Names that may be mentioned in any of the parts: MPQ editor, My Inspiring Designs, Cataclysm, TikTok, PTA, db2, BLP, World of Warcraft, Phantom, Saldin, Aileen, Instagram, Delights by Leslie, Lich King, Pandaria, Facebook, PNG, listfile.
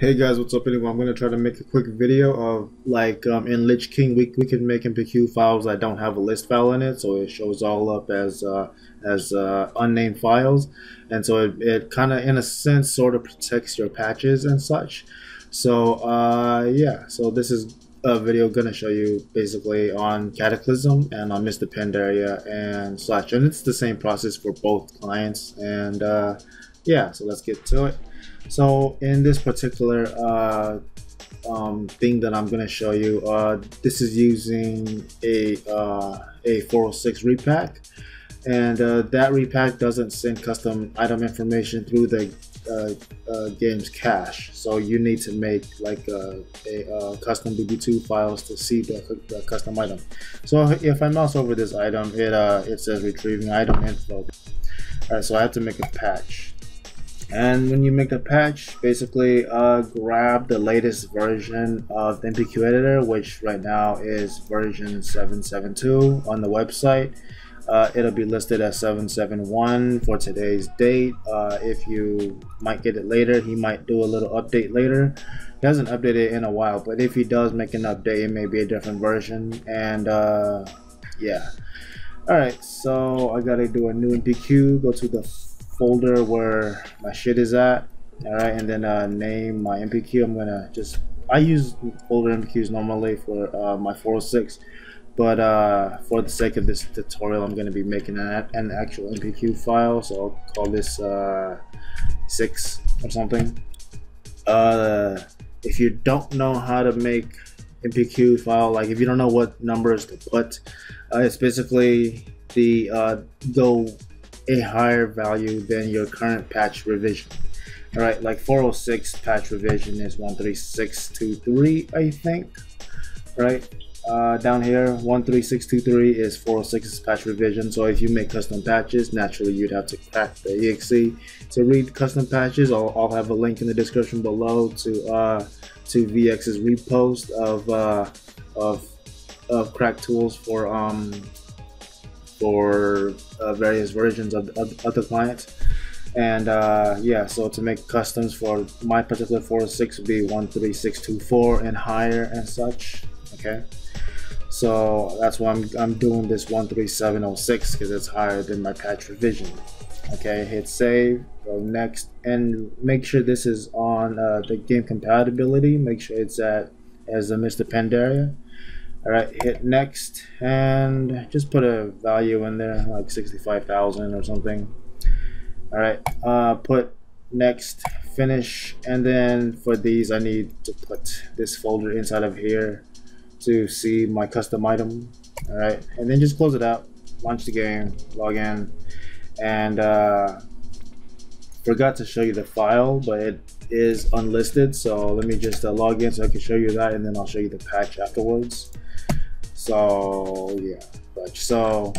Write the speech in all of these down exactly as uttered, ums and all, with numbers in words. Hey guys, what's up everyone? I'm going to try to make a quick video of like um, in Lich King we, we can make M P Q files that don't have a list file in it, so it shows all up as uh, as uh, unnamed files, and so it, it kind of in a sense sort of protects your patches and such. So uh, yeah, so this is a video going to show you basically on Cataclysm and on Mists of Pandaria and such, and it's the same process for both clients, and uh, yeah, so let's get to it. So in this particular uh, um, thing that I'm going to show you, uh, this is using a, uh, a four oh six repack, and uh, that repack doesn't send custom item information through the uh, uh, game's cache, so you need to make like a, a, a custom D B two files to see the, the custom item. So if I mouse over this item, it, uh, it says retrieving item info. Alright, so I have to make a patch. And when you make the patch, basically uh, grab the latest version of the M P Q editor, which right now is version seven seven two on the website. Uh, it'll be listed as seven seven one for today's date. Uh, if you might get it later, he might do a little update later. He hasn't updated it in a while, but if he does make an update, it may be a different version. And uh, yeah. Alright, so I gotta do a new M P Q, go to the folder where my shit is at, all right, and then uh, name my M P Q. I'm gonna just I use folder M P Qs normally for uh, my four oh six, but uh, for the sake of this tutorial, I'm gonna be making an, an actual M P Q file, so I'll call this uh, six or something. Uh, if you don't know how to make M P Q file, like if you don't know what numbers to put, uh, it's basically the uh, go a higher value than your current patch revision. All right, like four oh six patch revision is one three six two three, I think. All right, uh, down here one three six two three is four oh six's patch revision. So if you make custom patches, naturally you'd have to crack the E X E to read custom patches. I'll, I'll have a link in the description below to uh, to V X's repost of uh, of of crack tools for um. for uh, various versions of, of, of the client. And uh, yeah, so to make customs for my particular four oh six would be one three six two four and higher and such. Okay, so that's why I'm, I'm doing this one three seven oh six, because it's higher than my patch revision. Okay, hit save, go next, and make sure this is on uh, the game compatibility. Make sure it's at as a Mists of Pandaria. Alright, hit next and just put a value in there, like sixty-five thousand or something. Alright, uh, put next, finish, and then for these I need to put this folder inside of here to see my custom item. Alright, and then just close it out, launch the game, log in, and uh, forgot to show you the file, but it is unlisted, so let me just uh, log in so I can show you that, and then I'll show you the patch afterwards. So yeah, but so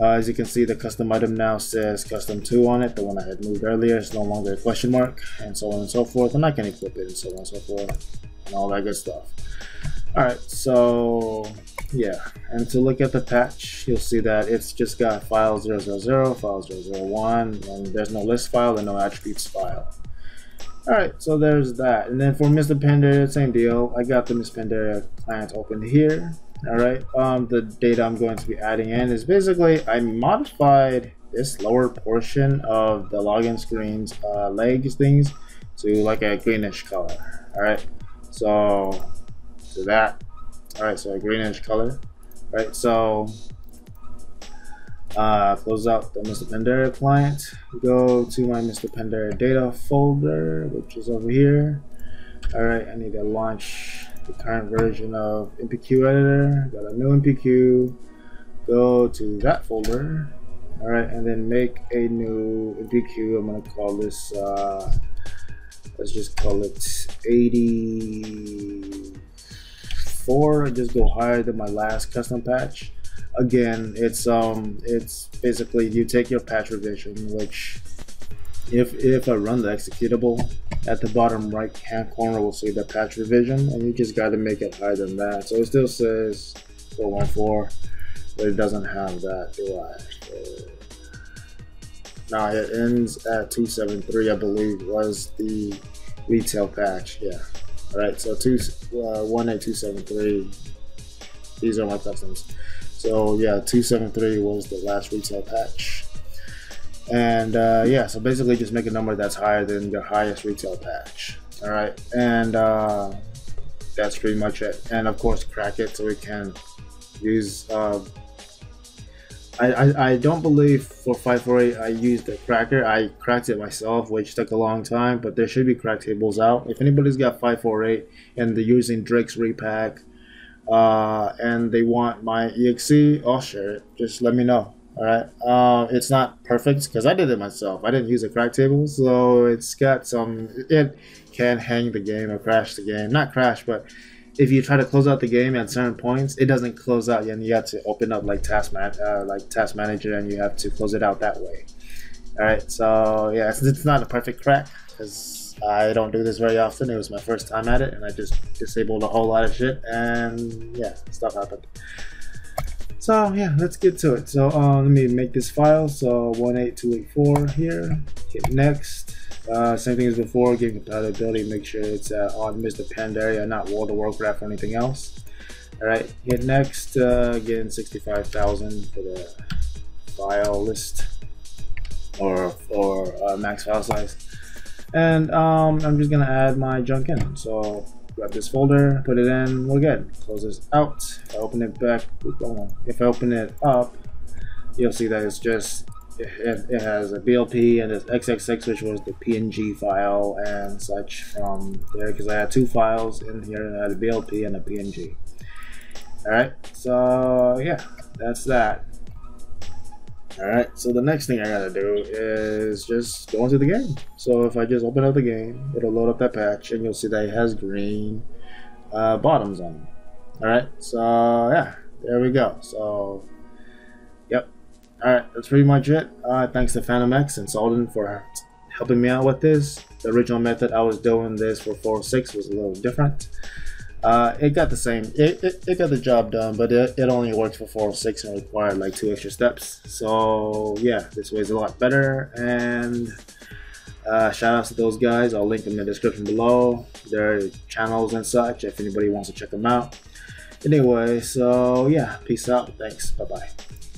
uh, as you can see, the custom item now says custom two on it. The one I had moved earlier is no longer a question mark, and so on and so forth, and I can equip it and so on and so forth and all that good stuff. All right, so yeah, and to look at the patch, you'll see that it's just got file zero zero zero, file zero zero one, and there's no list file and no attributes file. Alright, so there's that. And then for Mists of Pandaria, same deal. I got the Mists of Pandaria client open here. Alright, um, the data I'm going to be adding in is basically I modified this lower portion of the login screen's uh, legs things to like a greenish color. Alright, so to that. Alright, so a greenish color. Alright, so Uh, close out the Mists of Pandaria client, go to my Mists of Pandaria data folder, which is over here. Alright, I need to launch the current version of M P Q editor, got a new M P Q, go to that folder. Alright, and then make a new M P Q. I'm going to call this, uh, let's just call it eighty-four, just go higher than my last custom patch. Again, it's um it's basically you take your patch revision, which if if I run the executable, at the bottom right hand corner we'll see the patch revision, and you just got to make it higher than that. So it still says four one four, but it doesn't have that, do I? Uh, now it ends at two seven three, I believe was the Retail patch, yeah. Alright, so two, uh, one eight two seven three, these are my customs. So yeah, two seventy-three was the last retail patch. And uh, yeah, so basically just make a number that's higher than your highest retail patch. Alright, and uh, that's pretty much it. And of course, crack it so we can use. Uh, I, I, I don't believe for five forty-eight I used a cracker. I cracked it myself, which took a long time, but there should be crack tables out. If anybody's got five forty-eight and they're using Drake's repack uh, and they want my E X E, I'll share it. Just let me know. Alright, uh, it's not perfect because I did it myself. I didn't use a crack table, so it's got some. It can hang the game or crash the game. Not crash, but if you try to close out the game at certain points, it doesn't close out, and you have to open up like task man, uh, like task manager, and you have to close it out that way. All right, so yeah, it's, it's not a perfect crack because I don't do this very often. It was my first time at it, and I just disabled a whole lot of shit, and yeah, stuff happened. So yeah, let's get to it. So uh, let me make this file. So one eight two eight four here. Hit next. Uh, same thing as before, give compatibility, make sure it's uh, on Mists of Pandaria, not World of Warcraft or anything else. Alright, hit next, uh, again sixty-five thousand for the file list, or, or uh, max file size. And um, I'm just going to add my junk in, so grab this folder, put it in, we're good. Close this out, if I open it back, if I open it up, you'll see that it's just It, it has a B L P and it's X X X, which was the P N G file and such from there, because I had two files in here, and I had a B L P and a P N G. Alright, so yeah, that's that. Alright, so the next thing I gotta do is just go into the game. So if I just open up the game, it'll load up that patch, and you'll see that it has green uh, bottoms on it. Alright, so yeah, there we go. So yep. Alright, that's pretty much it. Uh, thanks to Phantom X and Saldin for helping me out with this. The original method I was doing this for four oh six was a little different. Uh, it got the same, it, it, it got the job done, but it, it only works for four oh six and required like two extra steps. So yeah, this way is a lot better. And uh, shout outs to those guys. I'll link them in the description below, their channels and such, if anybody wants to check them out. Anyway, so yeah, peace out. Thanks. Bye bye.